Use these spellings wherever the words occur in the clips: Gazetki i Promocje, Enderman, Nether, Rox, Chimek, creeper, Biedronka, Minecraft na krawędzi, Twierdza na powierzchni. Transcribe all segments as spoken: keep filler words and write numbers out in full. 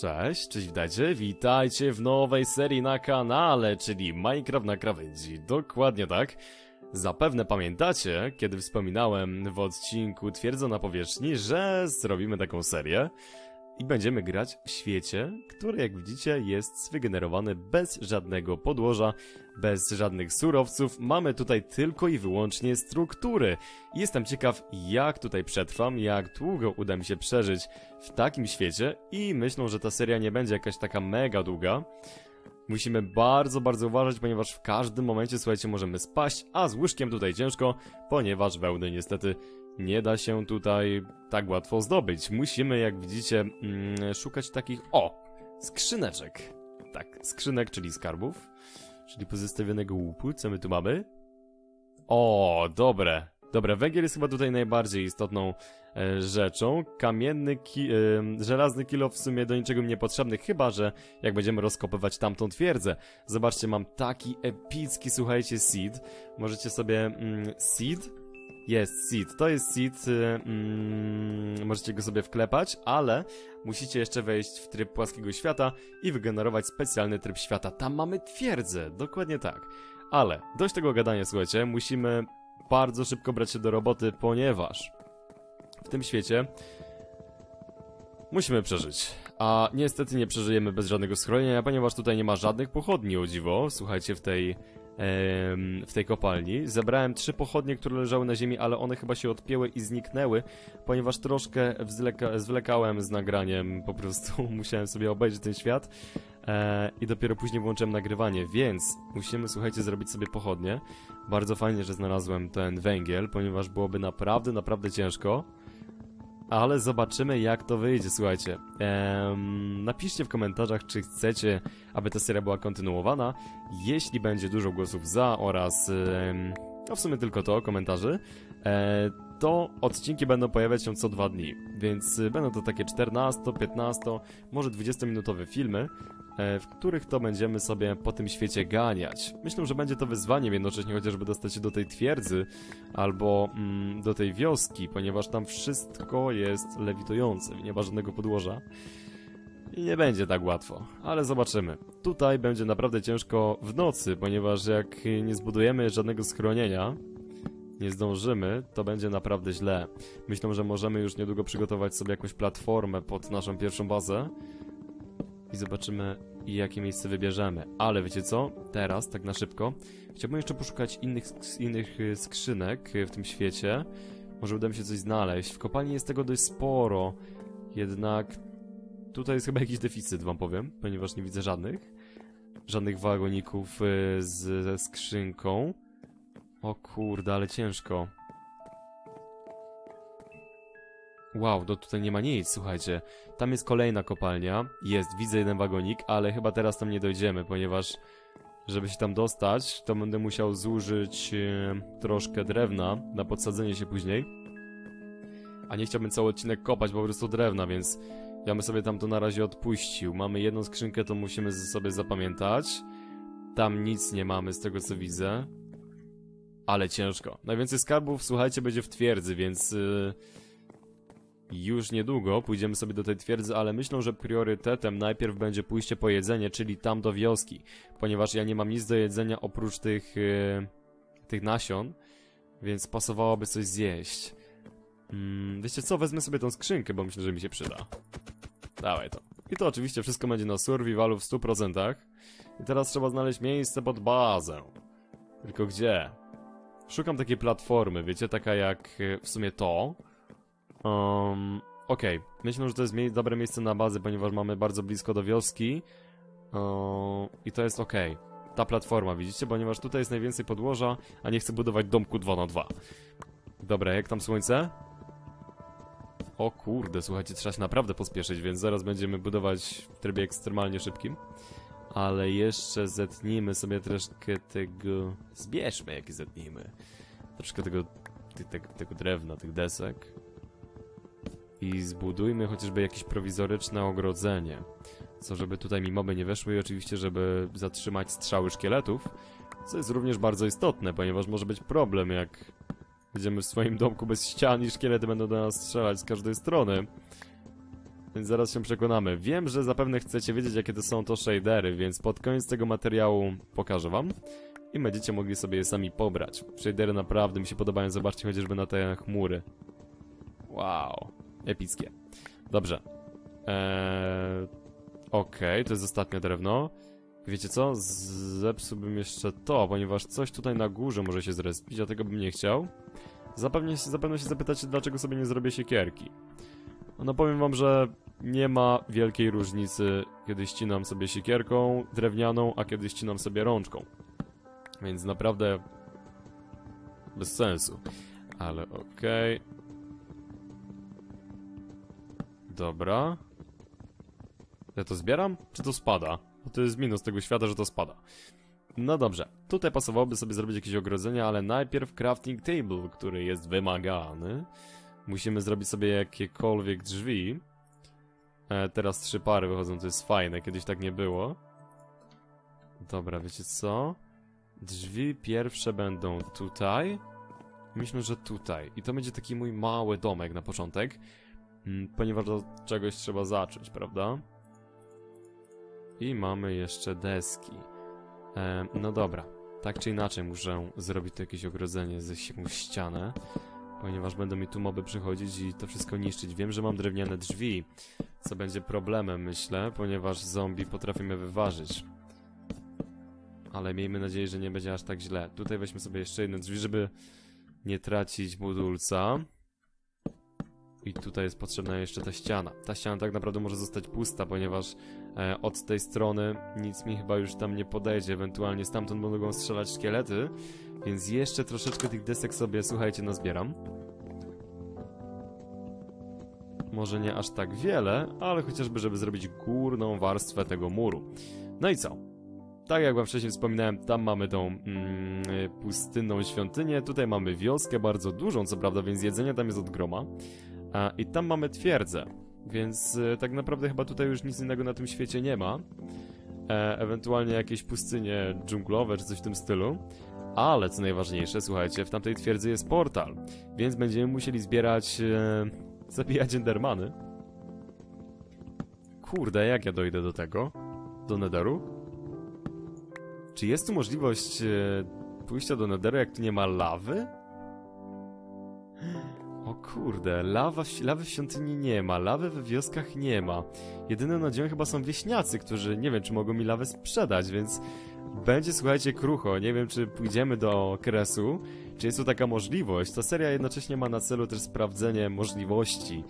Cześć, cześć, witajcie, witajcie w nowej serii na kanale, czyli Minecraft na krawędzi, dokładnie tak. Zapewne pamiętacie, kiedy wspominałem w odcinku Twierdza na powierzchni, że zrobimy taką serię i będziemy grać w świecie, który jak widzicie jest wygenerowany bez żadnego podłoża, bez żadnych surowców. Mamy tutaj tylko i wyłącznie struktury. Jestem ciekaw, jak tutaj przetrwam, jak długo uda mi się przeżyć w takim świecie i myślę, że ta seria nie będzie jakaś taka mega długa. Musimy bardzo, bardzo uważać, ponieważ w każdym momencie, słuchajcie, możemy spaść, a z łóżkiem tutaj ciężko, ponieważ wełny niestety nie da się tutaj tak łatwo zdobyć. Musimy, jak widzicie, mm, szukać takich, o, skrzyneczek. Tak, skrzynek, czyli skarbów, czyli pozostawionego łupu. Co my tu mamy? O, dobre. Dobra, węgiel jest chyba tutaj najbardziej istotną e, rzeczą. Kamienny, ki, e, żelazny kilo w sumie do niczego mi niepotrzebny, chyba że jak będziemy rozkopywać tamtą twierdzę. Zobaczcie, mam taki epicki, słuchajcie, seed. Możecie sobie... Mm, seed? Jest seed, to jest seed, mm, możecie go sobie wklepać, ale musicie jeszcze wejść w tryb płaskiego świata i wygenerować specjalny tryb świata. Tam mamy twierdzę, dokładnie tak. Ale dość tego gadania, słuchajcie, musimy bardzo szybko brać się do roboty, ponieważ w tym świecie musimy przeżyć. A niestety nie przeżyjemy bez żadnego schronienia, ponieważ tutaj nie ma żadnych pochodni, o dziwo, słuchajcie, w tej... w tej kopalni. Zebrałem trzy pochodnie, które leżały na ziemi, ale one chyba się odpięły i zniknęły, ponieważ troszkę zwlekałem z nagraniem, po prostu musiałem sobie obejrzeć ten świat e, i dopiero później włączyłem nagrywanie, więc musimy, słuchajcie, zrobić sobie pochodnie. Bardzo fajnie, że znalazłem ten węgiel, ponieważ byłoby naprawdę, naprawdę ciężko, ale zobaczymy, jak to wyjdzie, słuchajcie. Ehm, napiszcie w komentarzach, czy chcecie, aby ta seria była kontynuowana. Jeśli będzie dużo głosów za oraz, ehm, no w sumie tylko to, komentarzy, e, to odcinki będą pojawiać się co dwa dni. Więc będą to takie czternasto, piętnasto, może dwudziestominutowe filmy, e, w których to będziemy sobie po tym świecie ganiać. Myślę, że będzie to wyzwaniem jednocześnie, chociażby dostać się do tej twierdzy albo mm, do tej wioski, ponieważ tam wszystko jest lewitujące, nie ma żadnego podłoża. I nie będzie tak łatwo, ale zobaczymy. Tutaj będzie naprawdę ciężko w nocy, ponieważ jak nie zbudujemy żadnego schronienia, nie zdążymy, to będzie naprawdę źle. Myślę, że możemy już niedługo przygotować sobie jakąś platformę pod naszą pierwszą bazę i zobaczymy, jakie miejsce wybierzemy. Ale wiecie co? Teraz, tak na szybko, chciałbym jeszcze poszukać innych, innych skrzynek w tym świecie. Może uda mi się coś znaleźć. W kopalni jest tego dość sporo, jednak tutaj jest chyba jakiś deficyt, wam powiem, ponieważ nie widzę żadnych. Żadnych wagoników z, ze skrzynką. O kurde, ale ciężko. Wow, no tutaj nie ma nic, słuchajcie. Tam jest kolejna kopalnia. Jest, widzę jeden wagonik, ale chyba teraz tam nie dojdziemy, ponieważ żeby się tam dostać, to będę musiał zużyć e, troszkę drewna na podsadzenie się później. A nie chciałbym cały odcinek kopać po prostu drewna, więc ja bym sobie tam to na razie odpuścił. Mamy jedną skrzynkę, to musimy sobie zapamiętać. Tam nic nie mamy z tego, co widzę. Ale ciężko. Najwięcej skarbów, słuchajcie, będzie w twierdzy, więc yy, już niedługo pójdziemy sobie do tej twierdzy, ale myślę, że priorytetem najpierw będzie pójście po jedzenie, czyli tam do wioski, ponieważ ja nie mam nic do jedzenia oprócz tych, yy, tych nasion, więc pasowałoby coś zjeść. Mm, wiecie co, wezmę sobie tą skrzynkę, bo myślę, że mi się przyda. Dawaj to. I to oczywiście wszystko będzie na survivalu w stu procentach. I teraz trzeba znaleźć miejsce pod bazę. Tylko gdzie? Szukam takiej platformy, wiecie, taka jak w sumie to. Um, Okej, okay. Myślę, że to jest mie dobre miejsce na bazę, ponieważ mamy bardzo blisko do wioski. Um, I to jest okej. Okay. Ta platforma, widzicie, ponieważ tutaj jest najwięcej podłoża, a nie chcę budować domku dwa na dwa. Dobra, jak tam słońce? O kurde, słuchajcie, trzeba się naprawdę pospieszyć, więc zaraz będziemy budować w trybie ekstremalnie szybkim. Ale jeszcze zetnijmy sobie troszkę tego... Zbierzmy, jak zetnijmy. Troszkę tego, te, te, tego drewna, tych desek. I zbudujmy chociażby jakieś prowizoryczne ogrodzenie. Co, żeby tutaj mi moby nie weszły i oczywiście, żeby zatrzymać strzały szkieletów. Co jest również bardzo istotne, ponieważ może być problem, jak będziemy w swoim domku bez ścian i szkielety będą do nas strzelać z każdej strony. więc zaraz się przekonamy. Wiem, że zapewne chcecie wiedzieć, jakie to są to shadery, więc pod koniec tego materiału pokażę wam i będziecie mogli sobie je sami pobrać. Shadery naprawdę mi się podobają, zobaczcie chociażby na te chmury. Wow, epickie. Dobrze. Eee, Okej, okay, to jest ostatnie drewno. Wiecie co? Zepsułbym jeszcze to, ponieważ coś tutaj na górze może się zrespić, a tego bym nie chciał. Zapewne, zapewne się zapytacie, dlaczego sobie nie zrobię siekierki. No powiem wam, że nie ma wielkiej różnicy, kiedy ścinam sobie siekierką drewnianą, a kiedy ścinam sobie rączką. Więc naprawdę bez sensu. Ale okej. Okay. Dobra. Ja to zbieram? Czy to spada? Bo to jest minus tego świata, że to spada. No dobrze, tutaj pasowałoby sobie zrobić jakieś ogrodzenia, ale najpierw crafting table, który jest wymagany. Musimy zrobić sobie jakiekolwiek drzwi. E, teraz trzy pary wychodzą, to jest fajne, kiedyś tak nie było. Dobra, wiecie co? Drzwi pierwsze będą tutaj. Myślę, że tutaj. I to będzie taki mój mały domek na początek. Ponieważ do czegoś trzeba zacząć, prawda? I mamy jeszcze deski. E, no dobra, tak czy inaczej muszę zrobić tu jakieś ogrodzenie ze ścianę, ponieważ będą mi tu moby przychodzić i to wszystko niszczyć. Wiem, że mam drewniane drzwi, co będzie problemem, myślę, ponieważ zombie potrafimy wyważyć. Ale miejmy nadzieję, że nie będzie aż tak źle. Tutaj weźmy sobie jeszcze jedne drzwi, żeby nie tracić budulca. I tutaj jest potrzebna jeszcze ta ściana. Ta ściana tak naprawdę może zostać pusta, ponieważ e, od tej strony nic mi chyba już tam nie podejdzie. Ewentualnie stamtąd mogą strzelać szkielety, więc jeszcze troszeczkę tych desek sobie, słuchajcie, nazbieram. Może nie aż tak wiele, ale chociażby, żeby zrobić górną warstwę tego muru. No i co? Tak jak wam wcześniej wspominałem, tam mamy tą mm, pustynną świątynię. Tutaj mamy wioskę, bardzo dużą co prawda, więc jedzenie tam jest od groma. A, i tam mamy twierdzę, więc y, tak naprawdę chyba tutaj już nic innego na tym świecie nie ma. E, ewentualnie jakieś pustynie dżunglowe czy coś w tym stylu. Ale co najważniejsze, słuchajcie, w tamtej twierdzy jest portal, więc będziemy musieli zbierać, e, zabijać endermany. Kurde, jak ja dojdę do tego? Do netheru? Czy jest tu możliwość e, pójścia do netheru, jak tu nie ma lawy? O kurde, lawa, lawy w świątyni nie ma, lawy we wioskach nie ma. Jedyną nadzieją chyba są wieśniacy, którzy nie wiem, czy mogą mi lawę sprzedać, więc będzie, słuchajcie, krucho. Nie wiem, czy pójdziemy do kresu, czy jest tu taka możliwość. Ta seria jednocześnie ma na celu też sprawdzenie możliwości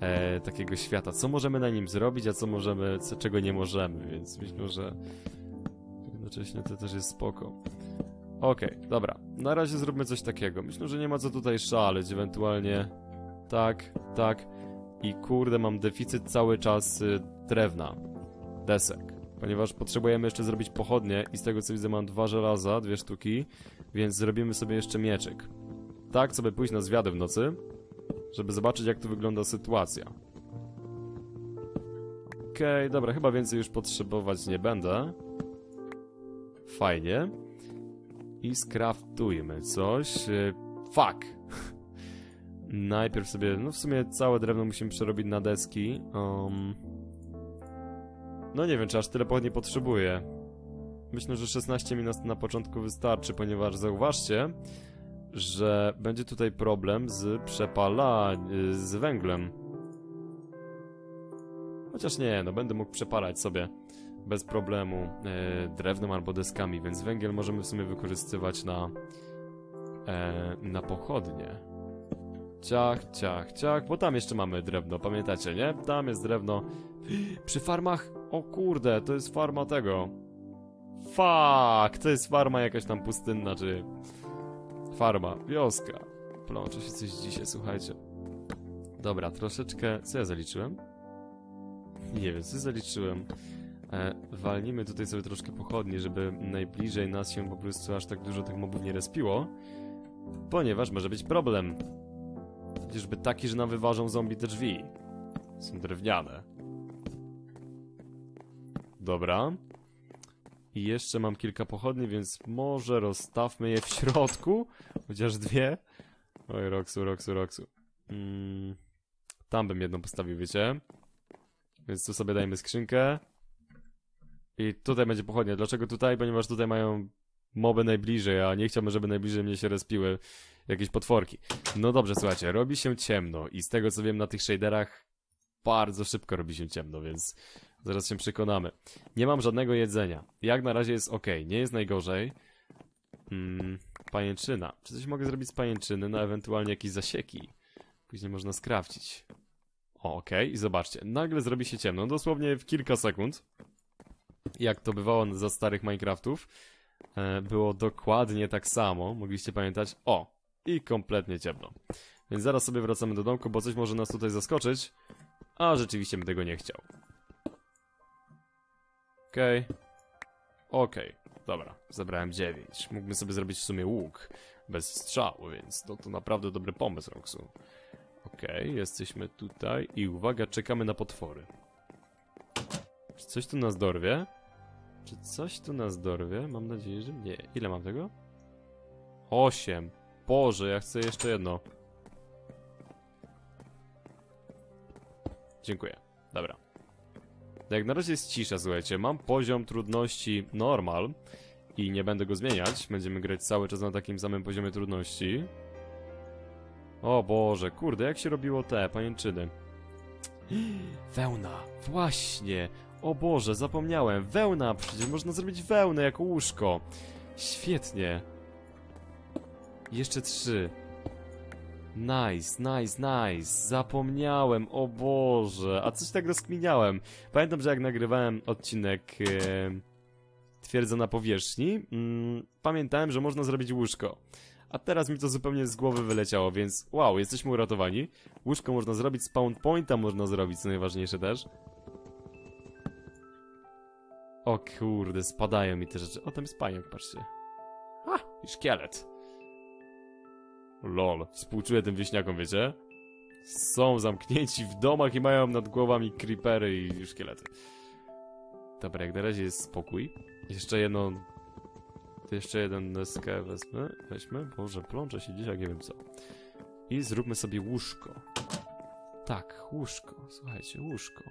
e, takiego świata. Co możemy na nim zrobić, a co możemy, co, czego nie możemy, więc myślę, że jednocześnie to też jest spoko. Okej, okay, dobra. Na razie zróbmy coś takiego. Myślę, że nie ma co tutaj szaleć, ewentualnie... Tak, tak. I kurde, mam deficyt cały czas y, drewna. Desek. Ponieważ potrzebujemy jeszcze zrobić pochodnie i z tego co widzę mam dwa żelaza, dwie sztuki, więc zrobimy sobie jeszcze mieczyk. Tak, sobie pójść na zwiady w nocy, żeby zobaczyć jak tu wygląda sytuacja. Okej, okay, dobra, chyba więcej już potrzebować nie będę. Fajnie. I skraftujmy coś. Fuck! Najpierw sobie... No w sumie całe drewno musimy przerobić na deski. Um... No nie wiem, czy aż tyle pochodni potrzebuję. Myślę, że szesnaście minut na początku wystarczy, ponieważ zauważcie, że będzie tutaj problem z przepalaniem... z węglem. Chociaż nie, no będę mógł przepalać sobie bez problemu e, drewnem albo deskami, więc węgiel możemy w sumie wykorzystywać na e, na pochodnie. Ciach, ciach, ciach, bo tam jeszcze mamy drewno, pamiętacie, nie? Tam jest drewno. Przy farmach, o kurde, to jest farma tego. Fuck, to jest farma jakaś tam pustynna, czy... Farma, wioska. Plącze się coś dzisiaj, słuchajcie. Dobra, troszeczkę... Co ja zaliczyłem? Nie wiem, co zaliczyłem. E, walnijmy tutaj sobie troszkę pochodnie, żeby najbliżej nas się po prostu aż tak dużo tych mobów nie respiło, ponieważ może być problem. Chociażby taki, że nam wyważą zombie te drzwi. Są drewniane. Dobra. I jeszcze mam kilka pochodni, więc może rozstawmy je w środku. Chociaż dwie. Oj, Roxu, Roxu, Roxu. Mm, tam bym jedną postawił, wiecie? Więc tu sobie dajmy skrzynkę. I tutaj będzie pochodnia. Dlaczego tutaj? Ponieważ tutaj mają moby najbliżej, a nie chciałbym, żeby najbliżej mnie się respiły jakieś potworki. No dobrze, słuchajcie, robi się ciemno i z tego co wiem na tych shaderach bardzo szybko robi się ciemno, więc zaraz się przekonamy. Nie mam żadnego jedzenia. Jak na razie jest ok, nie jest najgorzej. Hmm, pajęczyna. Czy coś mogę zrobić z pajęczyny? No ewentualnie jakieś zasieki. Później można skrawcić. O, ok, i zobaczcie, nagle zrobi się ciemno, dosłownie w kilka sekund. Jak to bywało za starych Minecraftów, było dokładnie tak samo, mogliście pamiętać. O, i kompletnie ciemno. Więc zaraz sobie wracamy do domku, bo coś może nas tutaj zaskoczyć. A rzeczywiście bym tego nie chciał. Okej. Okej, dobra, zabrałem dziewięć. Mógłbym sobie zrobić w sumie łuk bez strzału, więc to, to naprawdę dobry pomysł, Roxu. Okej, jesteśmy tutaj i uwaga, czekamy na potwory. Czy coś tu nas dorwie? Czy coś tu nas dorwie? Mam nadzieję, że nie. Ile mam tego? osiem. Boże, ja chcę jeszcze jedno. Dziękuję. Dobra. Jak na razie jest cisza, słuchajcie. Mam poziom trudności normal i nie będę go zmieniać. Będziemy grać cały czas na takim samym poziomie trudności. O Boże, kurde, jak się robiło te pajęczyny? Wełna, właśnie. O Boże, zapomniałem. Wełna, przecież można zrobić wełnę jako łóżko. Świetnie. Jeszcze trzy. Nice, nice, nice. Zapomniałem, o Boże. A coś tak rozkminiałem. Pamiętam, że jak nagrywałem odcinek yy, Twierdza na powierzchni, yy, pamiętałem, że można zrobić łóżko. A teraz mi to zupełnie z głowy wyleciało, więc wow, jesteśmy uratowani. Łóżko można zrobić, spawn pointa można zrobić, co najważniejsze też. O kurde, spadają mi te rzeczy. O, tam jest pająk, patrzcie. Ha, i szkielet. Lol, współczuję tym wieśniakom, wiecie? Są zamknięci w domach i mają nad głowami creepery i szkielety. Dobra, jak na razie jest spokój. Jeszcze jedno... Jeszcze jeden deskę wezmę. Weźmy. Boże, plączę się dzisiaj, nie wiem co. I zróbmy sobie łóżko. Tak, łóżko. Słuchajcie, łóżko.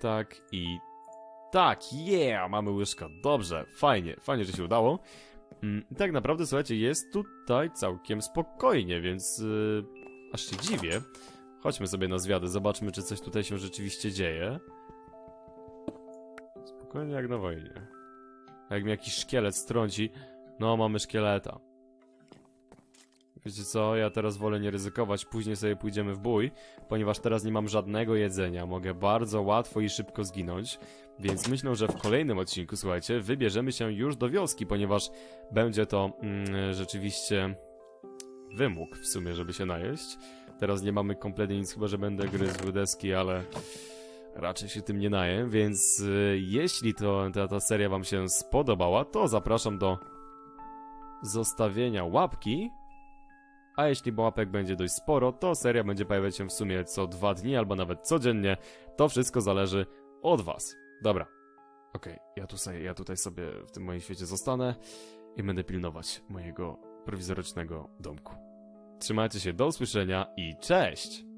Tak i... Tak, yeah! Mamy łóżko. Dobrze, fajnie. Fajnie, że się udało. Mm, tak naprawdę, słuchajcie, jest tutaj całkiem spokojnie, więc... Yy, aż się dziwię. Chodźmy sobie na zwiady, zobaczmy, czy coś tutaj się rzeczywiście dzieje. Spokojnie jak na wojnie. Jak mi jakiś szkielet strąci. No, mamy szkieleta. Wiecie co, ja teraz wolę nie ryzykować. Później sobie pójdziemy w bój. Ponieważ teraz nie mam żadnego jedzenia. Mogę bardzo łatwo i szybko zginąć. Więc myślę, że w kolejnym odcinku, słuchajcie, wybierzemy się już do wioski. Ponieważ będzie to mm, rzeczywiście wymóg w sumie, żeby się najeść. Teraz nie mamy kompletnie nic, chyba że będę gryzł deski, ale... Raczej się tym nie naję, więc y, jeśli to, ta, ta seria wam się spodobała, to zapraszam do zostawienia łapki. A jeśli łapek będzie dość sporo, to seria będzie pojawiać się w sumie co dwa dni, albo nawet codziennie. To wszystko zależy od was. Dobra. Okej, okay, ja, tu ja tutaj sobie w tym moim świecie zostanę i będę pilnować mojego prowizorycznego domku. Trzymajcie się, do usłyszenia i cześć!